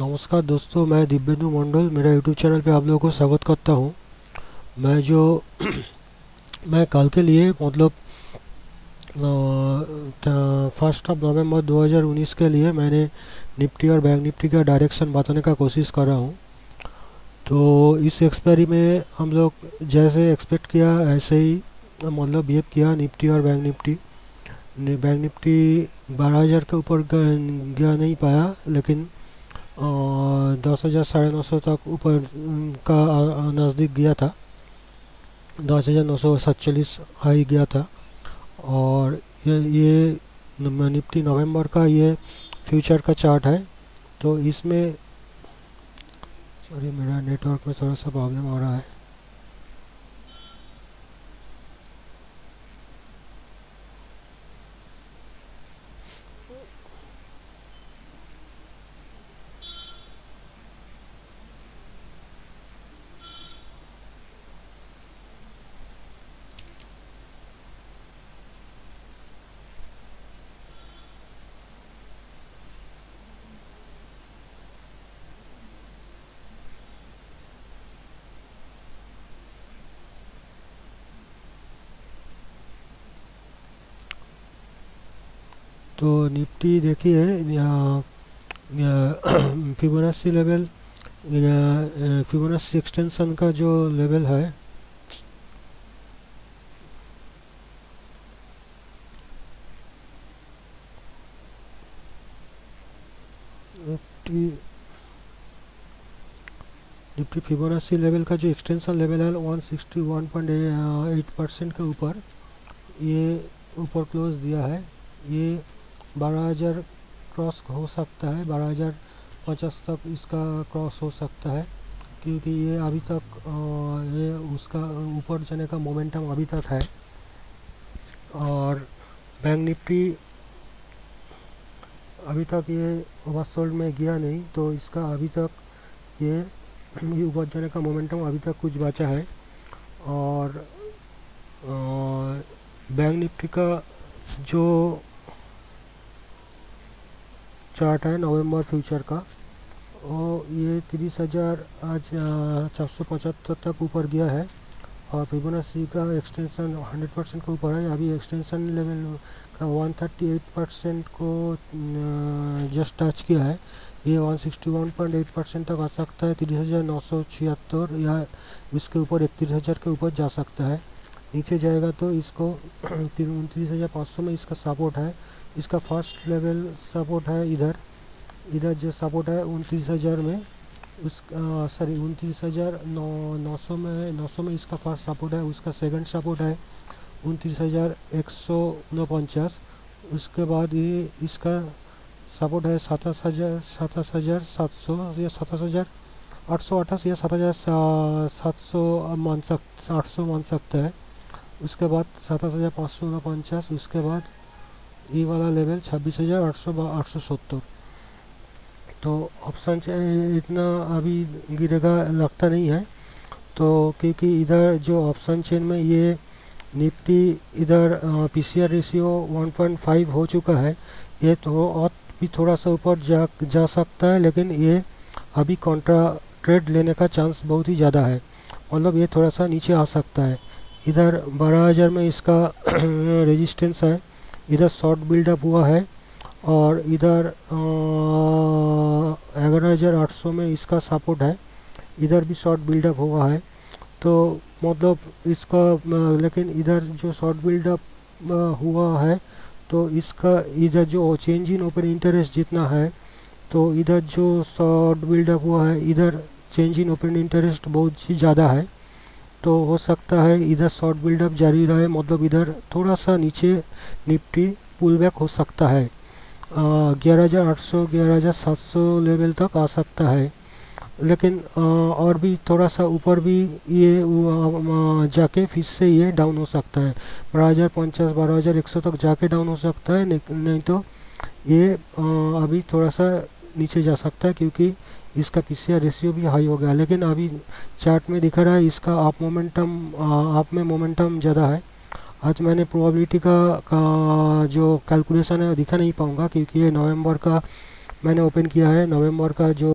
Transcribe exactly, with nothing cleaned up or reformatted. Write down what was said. नमस्कार दोस्तों, मैं दिव्यन्दू मंडल, मेरा यूट्यूब चैनल पे आप लोगों को स्वागत करता हूँ। मैं जो मैं कल के लिए मतलब फर्स्ट ऑफ नवंबर दो हज़ार उन्नीस के लिए मैंने निफ्टी और बैंक निफ्टी का डायरेक्शन बताने का कोशिश कर रहा हूँ। तो इस एक्सपायरी में हम लोग जैसे एक्सपेक्ट किया ऐसे ही मतलब बिहेव किया निफ्टी और बैंक निफ्टी। बैंक निफ्टी बारह हज़ार के ऊपर गया नहीं पाया, लेकिन दस हज़ार साढ़े नौ सौ तक ऊपर का नज़दीक गया था। दस हज़ार नौ सौ सैंतालीस हाई गया था। और ये, ये निफ्टी नवंबर का ये फ्यूचर का चार्ट है। तो इसमें सॉरी मेरा नेटवर्क में थोड़ा सा प्रॉब्लम हो रहा है। तो निफ्टी देखिए फिबोनाची लेवल, फिबोनाची एक्सटेंशन का जो लेवल है निफ्टी निफ्टी फिबोनाची लेवल का जो एक्सटेंशन लेवल है one sixty one point eight percent के ऊपर ये ऊपर क्लोज दिया है। ये बारह हज़ार क्रॉस हो सकता है, बारह हज़ार पचास तक इसका क्रॉस हो सकता है, क्योंकि ये अभी तक आ, ये उसका ऊपर जाने का मोमेंटम अभी तक है। और बैंक निफ्टी अभी तक ये ओवरसोल्ड में गया नहीं, तो इसका अभी तक ये ऊपर जाने का मोमेंटम अभी तक कुछ बचा है। और आ, बैंक निफ्टी का जो चार्ट है नवंबर फ्यूचर का, और ये तीस हज़ार आज चार सौ पचहत्तर तक ऊपर गया है। और फिबोनाची का एक्सटेंशन हंड्रेड परसेंट के ऊपर है। अभी एक्सटेंशन लेवल का वन थर्टी एट परसेंट को जस्ट टच किया है। ये one sixty one point eight percent तक आ सकता है। तीस हज़ार नौ सौ छिहत्तर या इसके ऊपर इकतीस हज़ार के ऊपर जा सकता है। नीचे जाएगा तो इसको उनतीस हज़ार पाँच सौ में इसका सपोर्ट है। इसका फर्स्ट लेवल सपोर्ट है इधर इधर जो सपोर्ट है उनतीस हज़ार में, उस सॉरी उनतीस हज़ार नौ नौ सौ में नौ सौ में इसका फर्स्ट सपोर्ट है। उसका सेकंड सपोर्ट है उनतीस हज़ार एक सौ उनपचास। उसके बाद ये इसका सपोर्ट है सतास हज़ार सतास हज़ार सात सौ या सतास हज़ार आठ सौ अट्ठास या सतास हज़ार सात सौ मान सक आठ सौ मान सकता है। उसके बाद सतास हज़ार पाँच सौ उनपचास। उसके बाद ये वाला लेवल छब्बीस हज़ार आठ सौ आठ सौ सत्तर। तो ऑप्शन इतना अभी गिरेगा लगता नहीं है, तो क्योंकि इधर जो ऑप्शन चेन में ये निफ्टी इधर PCR ratio one point five हो चुका है। ये तो और भी थोड़ा सा ऊपर जा जा सकता है, लेकिन ये अभी कॉन्ट्रा ट्रेड लेने का चांस बहुत ही ज़्यादा है। मतलब ये थोड़ा सा नीचे आ सकता है। इधर बारह हज़ार में इसका रेजिस्टेंस है। इधर शॉर्ट बिल्डअप हुआ है। और इधर ग्यारह हज़ार आठ सौ में इसका सपोर्ट है। इधर भी शॉर्ट बिल्डअप हुआ है। तो मतलब इसका लेकिन इधर जो शॉर्ट बिल्डअप हुआ है, तो इसका इधर जो चेंज इन ओपन इंटरेस्ट जितना है, तो इधर जो शॉर्ट बिल्डअप हुआ है, इधर चेंज इन ओपन इंटरेस्ट बहुत ही ज़्यादा है। तो हो सकता है इधर शॉर्ट बिल्डअप जारी रहे। मतलब इधर थोड़ा सा नीचे निफ्टी पुल बैक हो सकता है। ग्यारह हज़ार आठ सौ ग्यारह हज़ार सात सौ लेवल तक आ सकता है, लेकिन आ, और भी थोड़ा सा ऊपर भी ये जाके फिर से ये डाउन हो सकता है। बारह हज़ार पचास बारह हज़ार एक सौ तक जाके डाउन हो सकता है। नहीं तो ये आ, अभी थोड़ा सा नीचे जा सकता है, क्योंकि इसका पीसीआर रेशियो भी हाई हो गया। लेकिन अभी चार्ट में दिखा रहा है इसका आप मोमेंटम आप में मोमेंटम ज़्यादा है। आज मैंने प्रोबेबिलिटी का, का जो कैलकुलेशन है दिखा नहीं पाऊँगा, क्योंकि ये नवंबर का मैंने ओपन किया है। नवंबर का जो